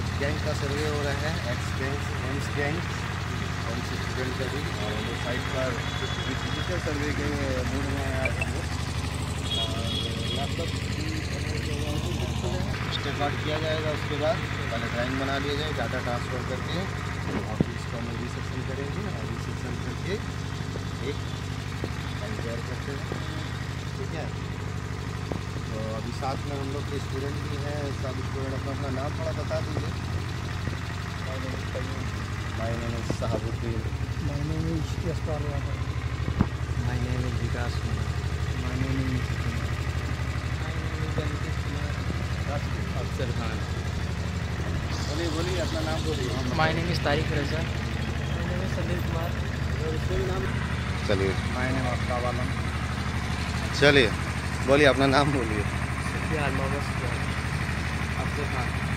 आज गैंग का सर्वे हो रहा है, एक्स गैंग्स, एम्स गैंग्स, और स्टूडेंट का भी, और वो साइड पर डिजिटल सर्वे के मूड में आया हम लोग। लैपटॉप स्टेप आउट किया जाएगा, उसके बाद पहले ड्राइंग बना लिया जाए, डाटा ट्रांसफर करके और इसको हम रिसेक्शन करेंगे और रिसेक्शन करके एक एंजॉय करते हैं, ठीक है। तो अभी साथ में हम लोग के स्टूडेंट भी हैं, सब स्टूडेंट अपना नाम थोड़ा बता दीजिए। My name is Shahabuddin. My name is शिटी अस्परवाग। My name is Vikas Manas. My name is शिटी माह। माय नेम इज दनिकास मानस। रासगित अब्दुल खान। बोलिए बोलिए अपना नाम बोलिए। My name is Tariq Raza. My name is सलीर Kumar. सलीर। माय नेम असगाबालन। चलिए बोलिए अपना नाम बोलिए। आपसे हाँ।